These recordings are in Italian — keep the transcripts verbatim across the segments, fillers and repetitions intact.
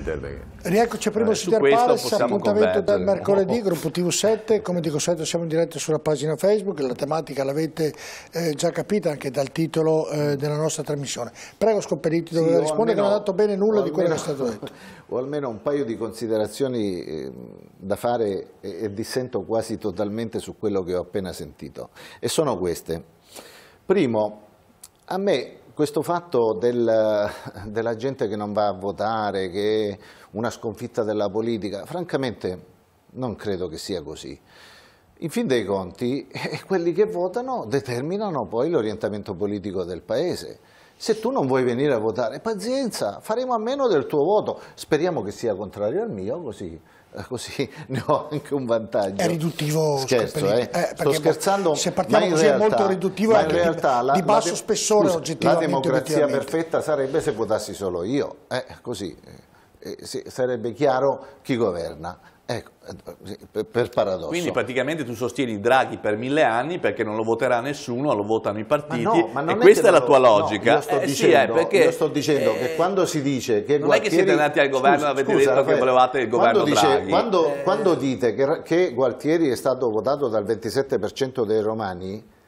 intervenire. Rieccoci a Primus Inter Pares, appuntamento del mercoledì, Gruppo T V sette, come dico sempre siamo in diretta sulla pagina Facebook, la tematica l'avete eh, già capita anche dal titolo eh, della nostra trasmissione. Prego Scopelliti, doveva sì, rispondere almeno, che non ha dato bene nulla di quello almeno, che è stato detto. O almeno un paio di considerazioni eh, da fare e, e dissento quasi totalmente su quello che ho appena sentito. E sono queste. Primo, a me... questo fatto del, della gente che non va a votare, che è una sconfitta della politica, francamente non credo che sia così. In fin dei conti, eh, quelli che votano determinano poi l'orientamento politico del Paese. Se tu non vuoi venire a votare, pazienza, faremo a meno del tuo voto. Speriamo che sia contrario al mio, così, così ne ho anche un vantaggio. È riduttivo, scherzo, eh? Eh, sto scherzando, se partiamo così realtà, è molto riduttivo, ma in realtà la, di basso la, spessore scusa, oggettivamente. La democrazia perfetta sarebbe se votassi solo io, eh, così eh, sì, sarebbe chiaro chi governa. Ecco, per paradosso. Quindi praticamente tu sostieni Draghi per mille anni perché non lo voterà nessuno, lo votano i partiti, ma no, ma non e questa è la lo... tua logica. No, io sto eh, dicendo, sì, perché... io sto dicendo eh... che quando si dice che non Gualtieri... è che siete andati al governo scusa, e avete scusa, detto che volevate il governo quando dice, Draghi. Quando, eh... quando dite che, che Gualtieri è stato votato dal ventisette per cento dei romani,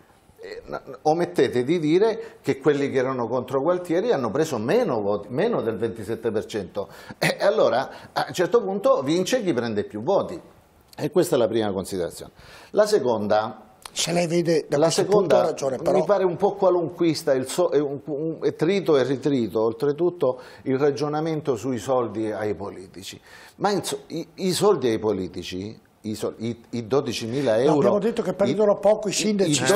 eh, omettete di dire che quelli che erano contro Gualtieri hanno preso meno voti, meno del ventisette per cento. E allora a un certo punto vince chi prende più voti. E questa è la prima considerazione. La seconda... se lei vede da la seconda ragione, però... mi pare un po' qualunquista, il so, è un, un, è trito e ritrito, oltretutto il ragionamento sui soldi ai politici. Ma insomma, i, i soldi ai politici... I, i, i dodicimila euro. No, abbiamo detto che prendono i, poco i sindaci. I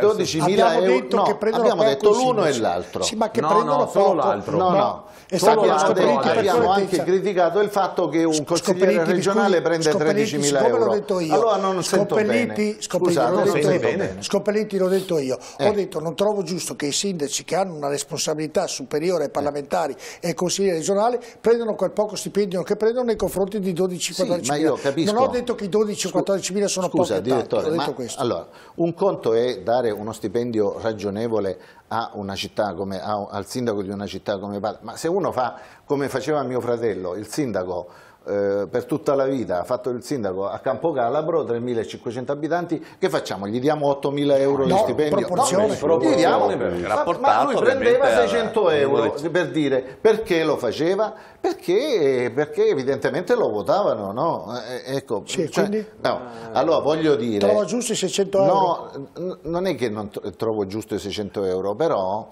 dodicimila euro. Detto no, che abbiamo detto l'uno e l'altro. Sì, ma che no, prendono no, solo l'altro. No, no. no. È stato abbiamo abbiamo anche criticato il fatto che un consigliere regionale prende tredicimila euro. L'ho detto io. Allora non sento bene. Scopelliti, l'ho detto io. Eh. Ho detto non trovo giusto che i sindaci che hanno una responsabilità superiore ai parlamentari eh. e ai consiglieri regionali prendano quel poco stipendio che prendono nei confronti di dodici quattordici mila. Non ho detto che i dodici o quattordici mila sono scusa, pochi tanti, ho detto ma, questo. Allora, un conto è dare uno stipendio ragionevole a una città come, a, al sindaco di una città come Padova, ma se uno fa come faceva mio fratello, il sindaco eh, per tutta la vita, ha fatto il sindaco a Campo Calabro, tremilacinquecento abitanti, che facciamo? Gli diamo ottomila euro no, di stipendio? No, gli diamo, ma, ma lui prendeva seicento euro per dire perché lo faceva? Perché, perché evidentemente lo votavano, no? Eh, ecco, sì, cioè, quindi, no. Allora voglio dire... Trova giusto i seicento euro? No, non è che non trovo giusto i seicento euro, però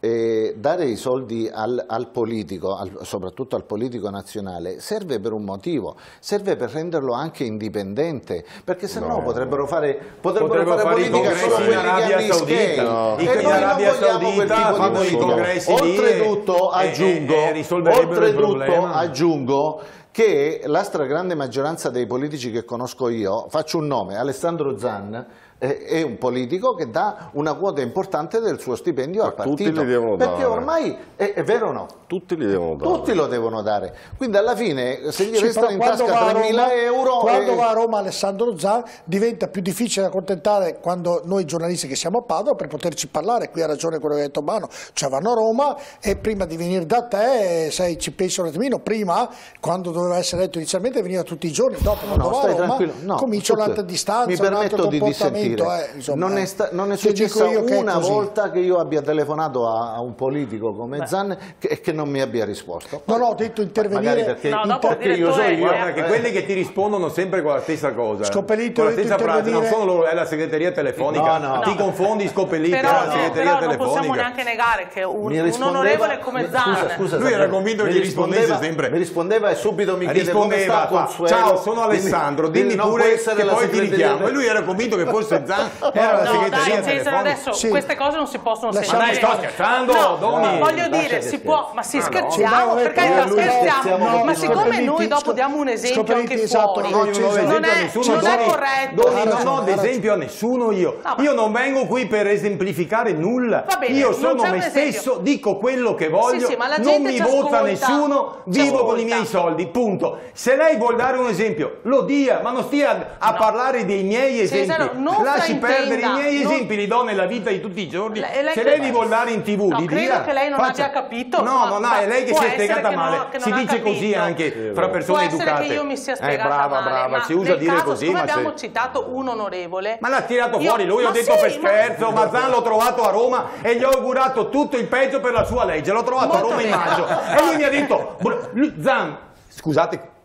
eh, dare i soldi al, al politico, al, soprattutto al politico nazionale, serve per un motivo, serve per renderlo anche indipendente, perché sennò no, no, potrebbero fare, potrebbero potrebbero fare, fare politica solo quelli che hanno i schemi, no. E noi Arabia non vogliamo Saudita, quel tipo di politica. Oltretutto aggiungo... E, e, oltretutto, aggiungo che la stragrande maggioranza dei politici che conosco io, faccio un nome, Alessandro Zan, è un politico che dà una quota importante del suo stipendio al partito. Tutti li devono dare. Perché ormai è, è vero o no? Tutti li devono dare. Tutti lo devono dare. Quindi alla fine se gli sì, restano in tasca tremila euro... Quando e... va a Roma Alessandro Zan diventa più difficile accontentare quando noi giornalisti che siamo a Padova per poterci parlare. Qui ha ragione quello che ha detto Bano. Cioè vanno a Roma e prima di venire da te sai, ci pensi un attimino. Prima, quando doveva essere detto inizialmente, veniva tutti i giorni. Dopo quando no, va a Roma no, comincia un'altra distanza, mi permetto un altro comportamento. Di Eh, insomma, non è, non è successa una volta che io abbia telefonato a, a un politico come Beh. Zan e che, che non mi abbia risposto. No, no, ho detto intervenire perché, no, inter perché io so io, eh, perché eh. quelli che ti rispondono sempre con la stessa cosa, Scopellito, con la stessa frase, non sono loro, è la segreteria telefonica. No, no. Ti no. confondi, Scopellito, è la segreteria no, telefonica. Non possiamo neanche negare che un, un onorevole come mi, Zan, scusa, scusa, lui era convinto che gli rispondesse sempre. Mi rispondeva e subito mi chiedeva come sta Consuelo. Ciao, sono Alessandro, dimmi pure che poi ti richiamo. E lui era convinto che forse Zan era no, la dai, Cesare, adesso sì. queste cose non si possono lasciamo sentire. Sto scherzando, no, Doni. Voglio dire, si può, ma si ah, scherziamo, no, perché no, scherziamo, no, ma siccome noi dopo diamo un esempio anche fuori, non, non è corretto. Doni, non ho esempio a nessuno io. No, io non vengo qui per esemplificare nulla. Bene, io sono me stesso, dico quello che voglio, sì, sì, non mi vota nessuno, vivo con i miei soldi, punto. Se lei vuol dare un esempio, lo dia, ma non stia a parlare dei miei esempi. lasci perdere i miei non... esempi, li do nella vita di tutti i giorni. Le, lei se lei di volare in tv, no, di credo dia, che lei non faccia... abbia capito. No, ma, no, è lei che si è spiegata male. No, si dice capito. Così anche fra persone educate. Può essere che io mi sia spiegata eh, brava, male. Brava, si usa dire così. Noi abbiamo citato un onorevole. Ma l'ha tirato fuori lui, ho detto per scherzo. Ma Zan l'ho trovato a Roma e gli ho augurato tutto il peggio per la sua legge. L'ho trovato a Roma in maggio. E lui mi ha detto, Zan, scusate,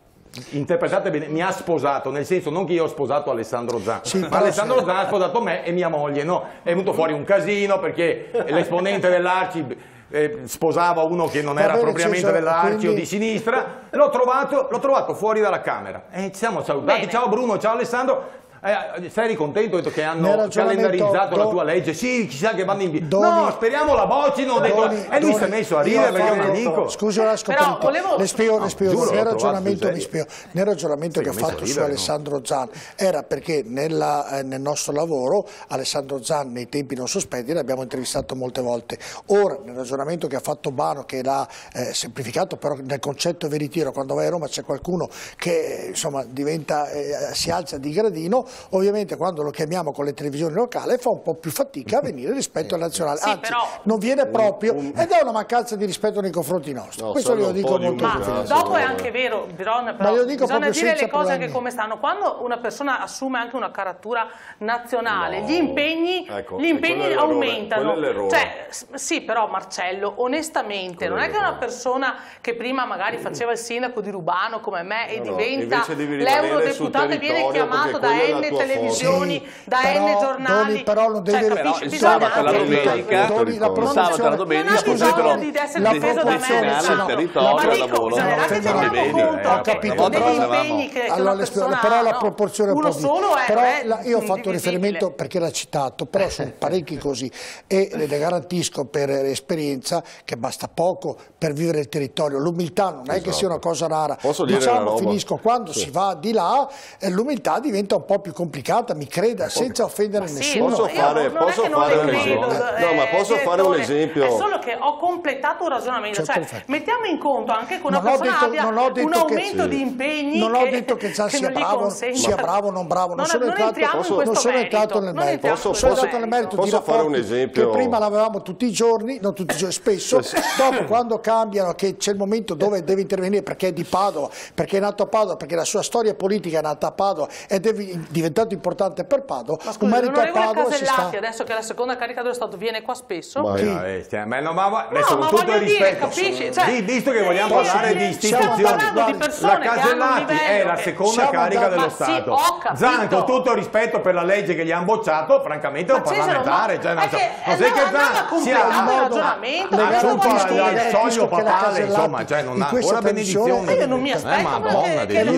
interpretate bene, mi ha sposato, nel senso non che io ho sposato Alessandro Zan, sì, ma Alessandro sì. Zan ha sposato me e mia moglie, no? È venuto fuori un casino perché l'esponente dell'Arci eh, sposava uno che non Va era bene, propriamente dell'Arci quindi... o di sinistra. L'ho trovato, l'ho trovato fuori dalla Camera e ci siamo salutati, bene. Ciao Bruno, ciao Alessandro. Eh, sei contento che hanno calendarizzato la tua legge? Sì, chissà che vanno in via. No, speriamo la boccino. E lui si è messo a ridere perché è un amico. Scusi, ho scoperto. Volevo... Le spiego, no, le spiego. Giuro, nel, ragionamento, mi spiego. nel ragionamento sì, che ho fatto ridere, su no. Alessandro Zan era perché nella, eh, nel nostro lavoro Alessandro Zan nei tempi non sospetti l'abbiamo intervistato molte volte. Ora, nel ragionamento che ha fatto Bano, che l'ha eh, semplificato, però nel concetto ve ritiro, quando vai a Roma c'è qualcuno che insomma diventa, eh, si alza di gradino. Ovviamente quando lo chiamiamo con le televisioni locali fa un po' più fatica a venire rispetto al nazionale, sì, anzi però... non viene proprio ed è una mancanza di rispetto nei confronti nostri, no, questo glielo dico molto più. Ma dopo è anche vero, però, però ma dico bisogna dire le cose problemi. Che come stanno, quando una persona assume anche una carattura nazionale, no. gli impegni, ecco, gli impegni aumentano, cioè, sì però Marcello onestamente quello non è che una persona che prima magari faceva il sindaco di Rubano come me e no, diventa di l'eurodeputato e viene chiamato da N televisioni, sì, da però, N giornali Doni, però non deve cioè, però, il sabato la domenica Doni, la produzione sabato, la domenica non di essere difeso da me territorio, ma dico bisognerà che teniamo conto degli impegni che una persona però la proporzione uno solo è io ho fatto riferimento perché l'ha citato però sono parecchi così e le garantisco per esperienza che basta poco per vivere il territorio, l'umiltà non è che sia una cosa rara, diciamo finisco quando si va di là l'umiltà diventa un po' più complicata, mi creda, senza offendere sì, nessuno. Posso fare, posso fare un esempio? No, ma posso fare un esempio? È solo che ho completato un ragionamento, certo, cioè, mettiamo in conto anche che una non persona detto, abbia un aumento che, di impegni. Non che, ho detto che già che sia, bravo, sia bravo o non bravo, non, non sono entrato, posso, non sono entrato nel merito. Posso, posso, posso, nel merito posso fare un esempio? Che prima l'avevamo tutti i giorni, non tutti i giorni, spesso, dopo quando cambiano, che c'è il momento dove deve intervenire perché è di Padova, perché è nato a Padova, perché la sua storia politica è nata a Padova e deve diventato importante per Padova. Ma scusa, l'onorevole Casellati sta... adesso che è la seconda carica dello Stato viene qua spesso. Ma no, ma adesso con tutto il rispetto, dire, cioè, visto che vogliamo parlare di istituzioni, di la Casellati è la seconda carica dello Stato. Zan, con tutto il rispetto per la legge che gli hanno bocciato, francamente è un parlamentare. Cioè, non so che Zan sia il soglio papale, insomma, cioè non ha buona benedizione. Io non mi aspetto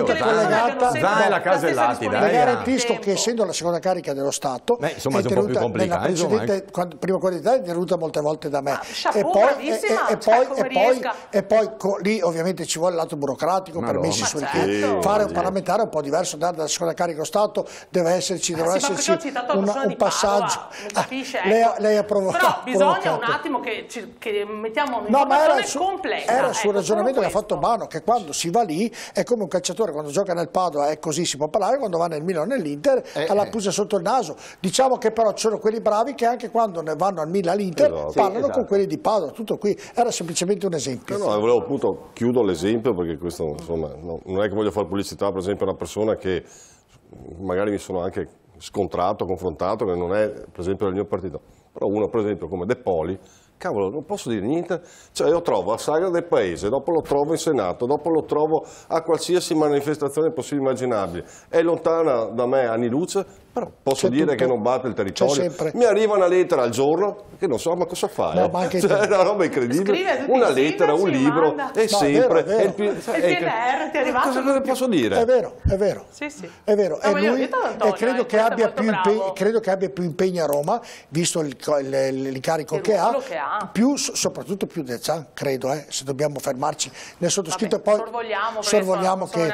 che Zan è la Casellati, dai. Visto che essendo la seconda carica dello Stato Beh, insomma, è tenuta è nella precedente quando, prima quella d'Italia è tenuta molte volte da me ah, e, poi, e, e, cioè, poi, e, poi, e poi co, lì ovviamente ci vuole il lato burocratico, permessi su richiesta, fare un parlamentare è un po' diverso, andare dalla seconda carica dello Stato deve esserci, deve sì, esserci una, un passaggio capisce, ecco. lei, lei ha provocato però bisogna provocato. un attimo che, ci, che mettiamo in no, ma era su, complessa era ecco, sul ragionamento che ha fatto Bano, che quando si va lì è come un calciatore quando gioca nel Padova è così si può parlare, quando va nel Milan l'Inter eh, alla pusa sotto il naso. Diciamo che però ci sono quelli bravi che anche quando ne vanno al Milan all'Inter esatto, parlano sì, esatto. con quelli di Padova. Tutto qui era semplicemente un esempio. No, no, volevo appunto chiudo l'esempio perché questo insomma no, non è che voglio fare pubblicità per esempio a una persona che magari mi sono anche scontrato, confrontato, che non è per esempio del mio partito. Però uno per esempio come De Poli, cavolo, non posso dire niente, cioè io trovo a Sagra del Paese, dopo lo trovo in Senato, dopo lo trovo a qualsiasi manifestazione possibile e immaginabile, è lontana da me anni luce, però posso dire tutto. Che non batte il territorio, mi arriva una lettera al giorno che non so ma cosa fare, no, ma cioè, è una roba incredibile, una lettera, un libro, è no, sempre... È vero, è vero. È il, cioè, il P N R ti è arrivato? Cosa, cosa posso dire? È vero, è vero, sì, sì. È vero. No, e lui, io, Antonio, credo, eh, che abbia più impegno, credo che abbia più impegni a Roma, visto l'incarico che, che ha, che ha. Più, soprattutto più del Zan, credo, eh, se dobbiamo fermarci nel sottoscritto. Vabbè, poi sorvogliamo che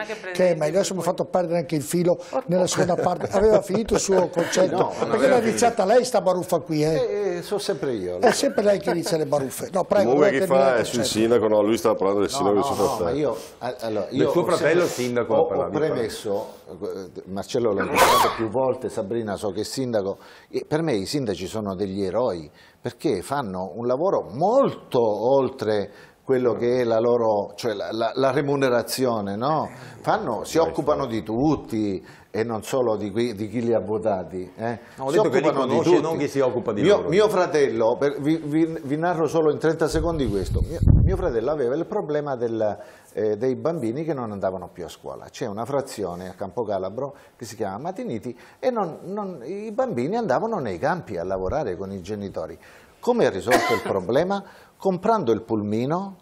è meglio, adesso mi ha fatto perdere anche il filo nella seconda parte, aveva finito tutto il suo concetto. No, perché l'ha iniziata lei sta baruffa qui, eh? Eh, sono sempre io. È sempre lei che inizia le baruffe. No, prego. Comunque che fa è sul sindaco, no, lui stava parlando del sindaco no, di suo no, fratello. No, io, allora, io del suo fratello sindaco. Ho, ho premesso, Marcello l'ho detto più volte, Sabrina so che è sindaco, per me i sindaci sono degli eroi, perché fanno un lavoro molto oltre quello che è la loro, cioè la, la, la remunerazione, no? Fanno, si occupano di tutti e non solo di, qui, di chi li ha votati. Eh? No, ho detto che li conosce, non chi si occupa di loro. Mio fratello, per, vi, vi, vi narro solo in trenta secondi questo, mio, mio fratello aveva il problema del, eh, dei bambini che non andavano più a scuola. C'è una frazione a Campo Calabro che si chiama Matiniti e non, non, i bambini andavano nei campi a lavorare con i genitori. Come ha risolto il problema? Comprando il pulmino,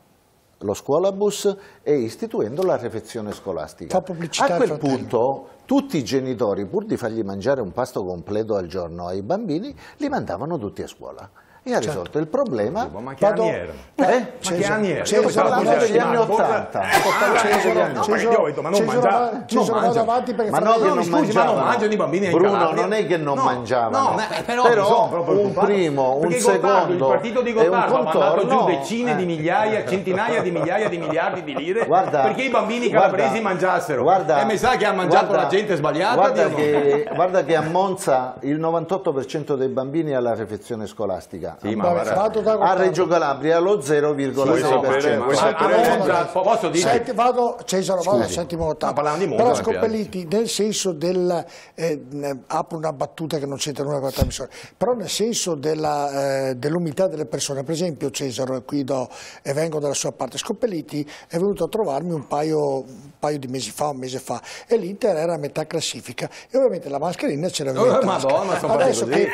lo scuolabus e istituendo la refezione scolastica. Fa pubblicità. A quel punto tutti i genitori, pur di fargli mangiare un pasto completo al giorno ai bambini, li mandavano tutti a scuola. E ha risolto certo. il problema. Ma che anni era? Eh? Ma che anni era? C'è parlando degli anni ottanta. Ma non mangiava. Ci sono andato avanti perché non mangiavano i bambini. Bruno, non è che non mangiavano. Però un primo, un secondo. Il partito di Gottardo ha mandato giù decine di migliaia, centinaia di migliaia di miliardi di lire perché i bambini calabresi mangiassero. E mi sa che ha mangiato la gente sbagliata. Guarda che a Monza il novantotto per cento dei bambini ha la refezione scolastica. Sì, ma a Reggio Calabria lo zero virgola sei per cento. Posso dire? Vado, Cesaro, vado al Settimo Gottardo. Però Scopelliti, nel senso del... Eh, apro una battuta che non c'entra nulla con la trasmissione, però nel senso dell'umiltà eh, dell delle persone, per esempio Cesaro, e qui do, e vengo dalla sua parte, Scopelliti è venuto a trovarmi un paio, un paio di mesi fa, un mese fa, e l'Inter era a metà classifica, e ovviamente la mascherina ce l'aveva in tasca. Madonna, adesso che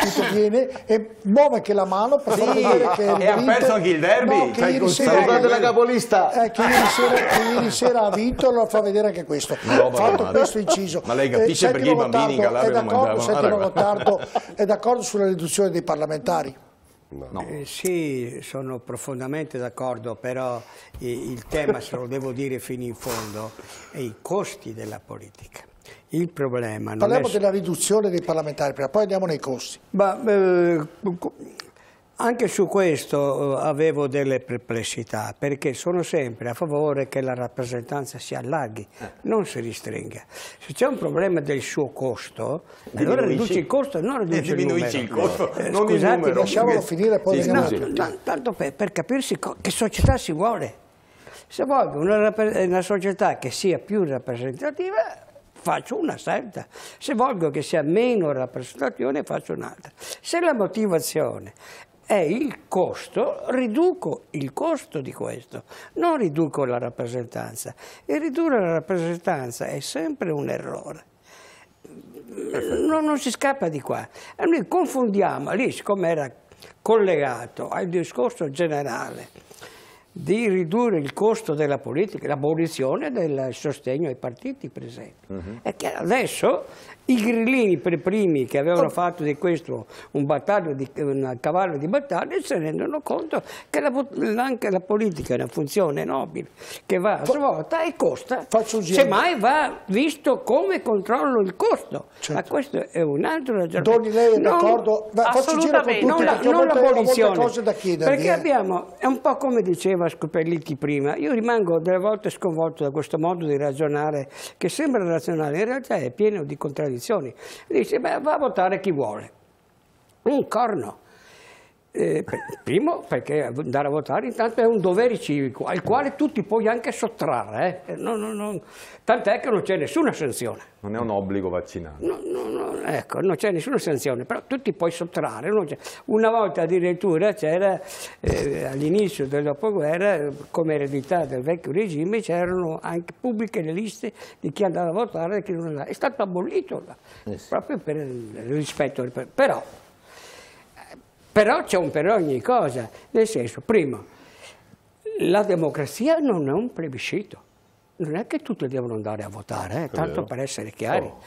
tutto viene e... muove che la mano per far sì, vedere che e ha perso anche il derby. No, che ieri sera, salutate la capolista eh, che, ieri sera, che ieri sera ha vinto, lo fa vedere anche questo. No, fatto ma questo inciso. Ma lei capisce eh, perché i bambini in Calabria non mangiavano? Settimo Gottardo è d'accordo sulla riduzione dei parlamentari? No. No. Eh, sì, sono profondamente d'accordo, però eh, il tema, se lo devo dire fino in fondo, è i costi della politica. Il problema non Parliamo è... della riduzione dei parlamentari, prima, poi andiamo nei costi. Ma, eh, anche su questo avevo delle perplessità, perché sono sempre a favore che la rappresentanza si allarghi, eh. non si ristringa. Se c'è un problema del suo costo, diminuisci. allora riduci il costo e non riduci il numero. Il costo, eh, non scusate, il lasciamolo finire poi. Sì, no, no, tanto per, per capirsi che società si vuole. Se voglio una, una società che sia più rappresentativa... faccio una scelta, se voglio che sia meno rappresentazione faccio un'altra. Se la motivazione è il costo, riduco il costo di questo, non riduco la rappresentanza. E ridurre la rappresentanza è sempre un errore. Non, non si scappa di qua. E noi confondiamo, lì siccome era collegato al discorso generale, di ridurre il costo della politica, l'abolizione del sostegno ai partiti presenti. Uh-huh. È che adesso i grillini per primi che avevano oh. fatto di questo un, battaglio di, un cavallo di battaglia si rendono conto che la, anche la politica è una funzione nobile che va a svolta e costa, semmai va visto come controllo il costo. Certo. Ma questo è un altro ragionamento. Doni, lei è d'accordo? Assolutamente, non l'abolizione. Perché abbiamo, è un po' come diceva Scopelliti prima, io rimango delle volte sconvolto da questo modo di ragionare che sembra razionale, in realtà è pieno di contraddizioni. Dice, beh, va a votare chi vuole. Un corno. Eh, primo, perché andare a votare intanto è un dovere civico, al quale tu ti puoi anche sottrarre. Eh. Non, non, non. Tant'è che non c'è nessuna sanzione. Non è un obbligo vaccinale. No, no, no, ecco, non c'è nessuna sanzione, però tu ti puoi sottrarre. Una volta addirittura c'era, eh, all'inizio del dopoguerra, come eredità del vecchio regime, c'erano anche pubbliche le liste di chi andava a votare e chi non andava. È stato abolito, yes. proprio per il rispetto. Però... Però c'è un per ogni cosa, nel senso, primo, la democrazia non è un plebiscito, non è che tutti devono andare a votare, eh, tanto per essere chiari. Oh.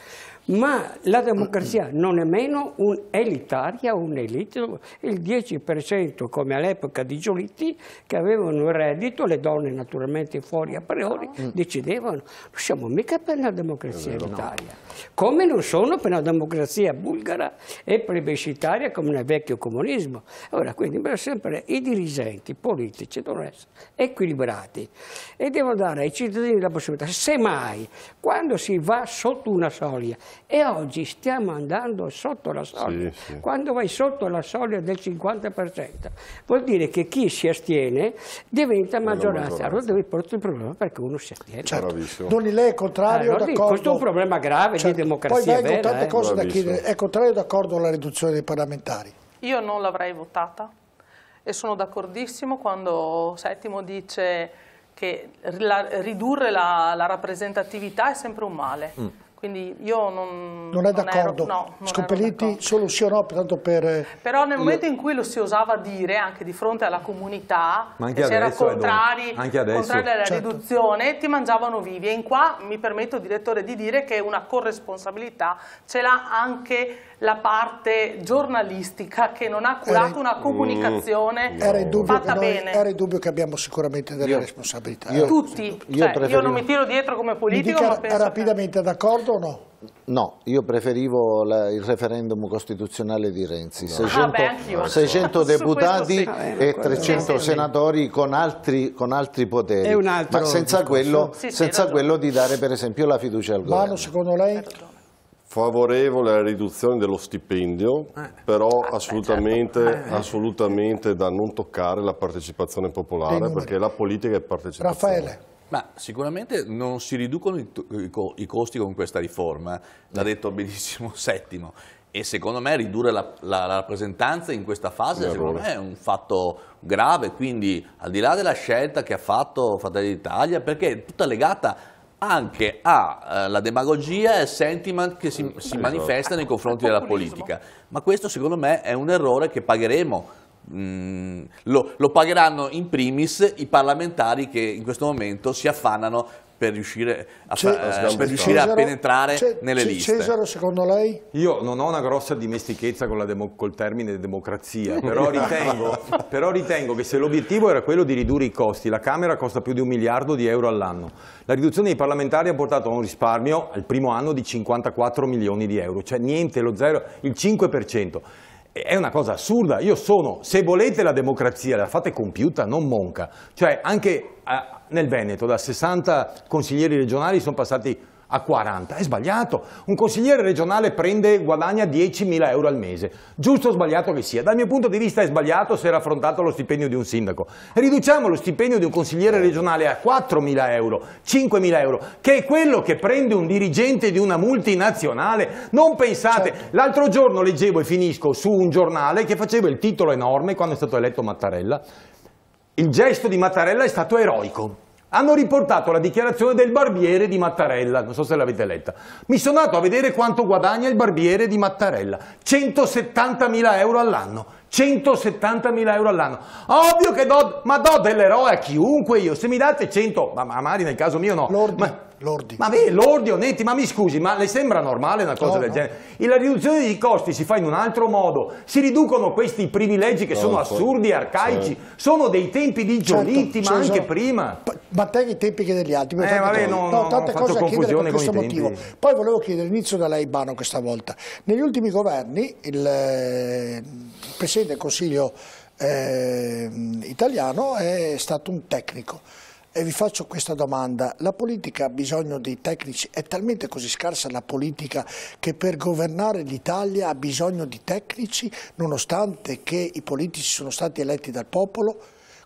ma la democrazia non è meno un'elitaria, un'elite, il dieci per cento come all'epoca di Giolitti, che avevano un reddito, le donne naturalmente fuori a priori, decidevano. Non siamo mica per una democrazia elitaria, come non sono per una democrazia bulgara e plebiscitaria come nel vecchio comunismo. Allora, quindi per sempre i dirigenti politici devono essere equilibrati e devono dare ai cittadini la possibilità, semmai, quando si va sotto una soglia, e oggi stiamo andando sotto la soglia, sì, sì. Quando vai sotto la soglia del cinquanta per cento vuol dire che chi si astiene diventa maggioranza, allora devi portare il problema perché uno si astiene. Certo. Doni, lei è contrario, allora, d'accordo? Questo è un problema grave, cioè, di democrazia poi vengono vera, tante eh. cose da chiedere. È contrario o d'accordo alla riduzione dei parlamentari? Io non l'avrei votata e sono d'accordissimo quando Settimo dice che la, ridurre la, la rappresentatività è sempre un male. Mm. Quindi io non... Non è d'accordo? No, Scopelliti, solo sì o no, tanto per... Però nel momento in cui lo si osava dire, anche di fronte alla comunità, che c'era contrari, contrari alla certo. riduzione, ti mangiavano vivi. E in qua mi permetto, direttore, di dire che una corresponsabilità ce l'ha anche la parte giornalistica, che non ha curato era... una comunicazione mm. era dubbio fatta noi, bene. Era il dubbio che abbiamo sicuramente delle io, responsabilità. Io, Tutti. Io, cioè, preferivo... io non mi tiro dietro come politico, ma penso... rapidamente, d'accordo? O no? No, io preferivo la, il referendum costituzionale di Renzi, no. seicento, ah beh, seicento deputati sì. e trecento sì, sì, senatori sì. Con, altri, con altri poteri, ma senza, quello, sì, sì, senza quello di dare per esempio la fiducia al governo. Bano, secondo lei? Favorevole alla riduzione dello stipendio, eh. però ah, assolutamente, certo. eh. assolutamente da non toccare la partecipazione popolare, perché la politica è partecipazione. Raffaele? Ma sicuramente non si riducono i, i, i costi con questa riforma, l'ha detto benissimo Settimo, e secondo me ridurre la, la, la rappresentanza in questa fase Beh, secondo me è un fatto grave, quindi al di là della scelta che ha fatto Fratelli d'Italia, perché è tutta legata anche alla eh, demagogia e al sentiment che si, si manifesta nei confronti della politica, ma questo secondo me è un errore che pagheremo. Mm, lo, lo pagheranno in primis i parlamentari che in questo momento si affannano per riuscire a, fa, eh, per riuscire Cesaro, a penetrare nelle liste. Cesaro, secondo lei? Io non ho una grossa dimestichezza con la demo, col termine democrazia, però ritengo, però ritengo che se l'obiettivo era quello di ridurre i costi, la Camera costa più di un miliardo di euro all'anno. La riduzione dei parlamentari ha portato a un risparmio al primo anno di cinquantaquattro milioni di euro, cioè niente, lo zero, il cinque per cento. È una cosa assurda, io sono, se volete la democrazia la fate compiuta, non monca, cioè anche a, nel Veneto da sessanta consiglieri regionali sono passati a quaranta, è sbagliato, un consigliere regionale prende, guadagna diecimila euro al mese, giusto o sbagliato che sia, dal mio punto di vista è sbagliato se era affrontato lo stipendio di un sindaco, riduciamo lo stipendio di un consigliere regionale a quattromila euro, cinquemila euro, che è quello che prende un dirigente di una multinazionale, non pensate, certo. L'altro giorno leggevo e finisco su un giornale che faceva il titolo enorme quando è stato eletto Mattarella, il gesto di Mattarella è stato eroico. Hanno riportato la dichiarazione del barbiere di Mattarella, non so se l'avete letta. Mi sono andato a vedere quanto guadagna il barbiere di Mattarella, centosettantamila euro all'anno, centosettantamila euro all'anno. Ovvio che do, ma do dell'eroe a chiunque io, se mi date cento, ma, ma Mari nel caso mio no. Lordi, ma, lordi. Ma beh, lordi onetti, ma mi scusi, ma le sembra normale una cosa no, del no. genere? E la riduzione dei costi si fa in un altro modo, si riducono questi privilegi che no, sono assurdi e arcaici, certo. Sono dei tempi di Giolitti, certo, ma anche sono... prima. Ma te i tempi che degli altri, eh, vabbè, no, no, no, tante cose da chiedere per questo motivo. Tempi. Poi volevo chiedere, inizio da lei Bano questa volta, negli ultimi governi il, eh, il Presidente del Consiglio eh, italiano è stato un tecnico e vi faccio questa domanda, la politica ha bisogno dei tecnici, è talmente così scarsa la politica che per governare l'Italia ha bisogno di tecnici nonostante che i politici sono stati eletti dal popolo?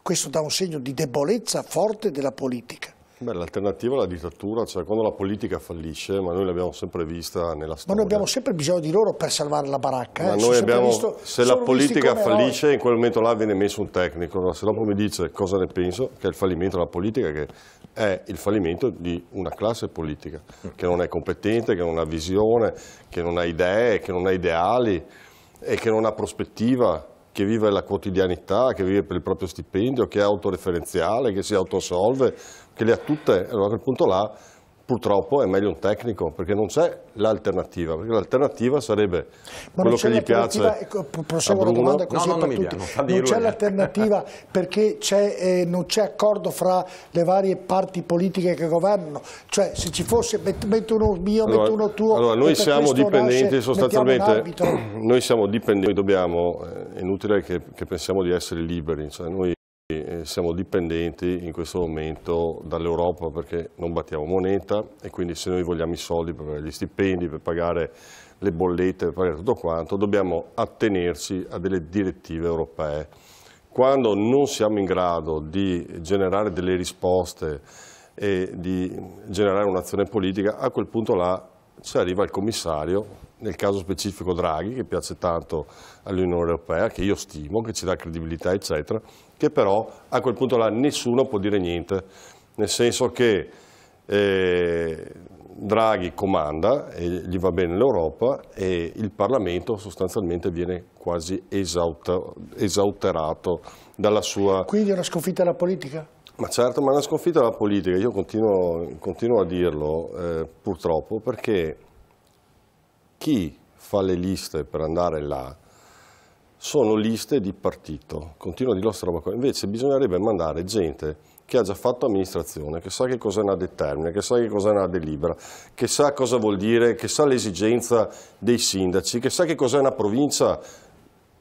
Questo dà un segno di debolezza forte della politica. L'alternativa è la dittatura, cioè quando la politica fallisce, ma noi l'abbiamo sempre vista nella storia. Ma noi abbiamo sempre bisogno di loro per salvare la baracca. Eh? Ma noi abbiamo, visto, se la politica fallisce, eroi. In quel momento là viene messo un tecnico, se dopo mi dice cosa ne penso, che è il fallimento della politica, che è il fallimento di una classe politica, che non è competente, che non ha visione, che non ha idee, che non ha ideali e che non ha prospettiva. Che vive la quotidianità, che vive per il proprio stipendio, che è autoreferenziale, che si autosolve, che le ha tutte, allora a quel punto là purtroppo è meglio un tecnico, perché non c'è l'alternativa, perché l'alternativa sarebbe ma quello che gli piace. Ecco, proseguo la domanda così no, no, per tutti. Non c'è l'alternativa perché eh, non c'è accordo fra le varie parti politiche che governano. Cioè, se ci fosse, met, metto uno mio, allora, metto uno tuo. Allora, noi siamo dipendenti nasce, sostanzialmente. Noi siamo dipendenti, dobbiamo, è inutile che, che pensiamo di essere liberi. Cioè, noi siamo dipendenti in questo momento dall'Europa perché non battiamo moneta e quindi se noi vogliamo i soldi per pagare gli stipendi, per pagare le bollette, per pagare tutto quanto, dobbiamo attenerci a delle direttive europee. Quando non siamo in grado di generare delle risposte e di generare un'azione politica, a quel punto là ci arriva il commissario, nel caso specifico Draghi, che piace tanto all'Unione Europea, che io stimo, che ci dà credibilità, eccetera, che però a quel punto là nessuno può dire niente, nel senso che eh, Draghi comanda e gli va bene l'Europa e il Parlamento sostanzialmente viene quasi esautorato dalla sua... Quindi è una sconfitta alla politica? Ma certo, ma è una sconfitta alla politica, io continuo, continuo a dirlo eh, purtroppo, perché... Chi fa le liste per andare là sono liste di partito, continuo a dire la stessa roba. Invece bisognerebbe mandare gente che ha già fatto amministrazione, che sa che cosa è una determina, che sa che cosa è una delibera, che sa cosa vuol dire, che sa l'esigenza dei sindaci, che sa che cosa è una provincia.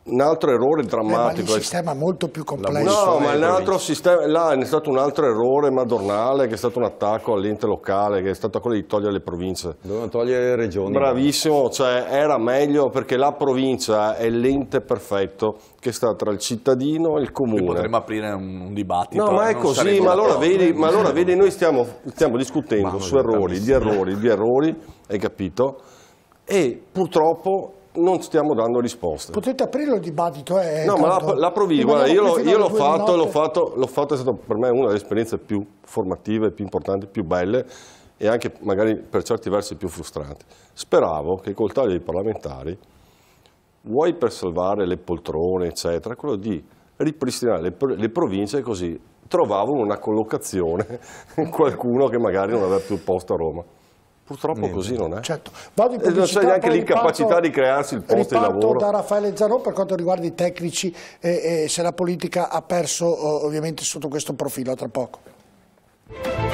Un altro errore drammatico. Eh, ma il sistema è molto più complesso. No, ma un altro sistema, là è stato un altro errore madornale che è stato un attacco all'ente locale, che è stato quello di togliere le province. Dovevano togliere le regioni. Bravissimo, cioè era meglio perché la provincia è l'ente perfetto che sta tra il cittadino e il comune. Potremmo aprire un dibattito. No, ma è così, ma allora, vedi, ma allora vedi, noi stiamo, stiamo discutendo su errori, di errori, di errori, hai capito? E purtroppo... non stiamo dando risposte. Potete aprire il dibattito? Eh, no, ma la, la provincia, io, io l'ho fatto, l'ho fatto, l'ho fatto, è stata per me una delle esperienze più formative, più importanti, più belle e anche magari per certi versi più frustranti. Speravo che col taglio dei parlamentari, vuoi per salvare le poltrone, eccetera, quello di ripristinare le, le province così trovavano una collocazione, qualcuno che magari non aveva più posto a Roma. Purtroppo Niente. così non è. Certo. Vado in non c'è neanche l'incapacità di crearsi il posto di lavoro. Da Raffaele Zanon per quanto riguarda i tecnici, eh, eh, se la politica ha perso oh, ovviamente sotto questo profilo, a tra poco.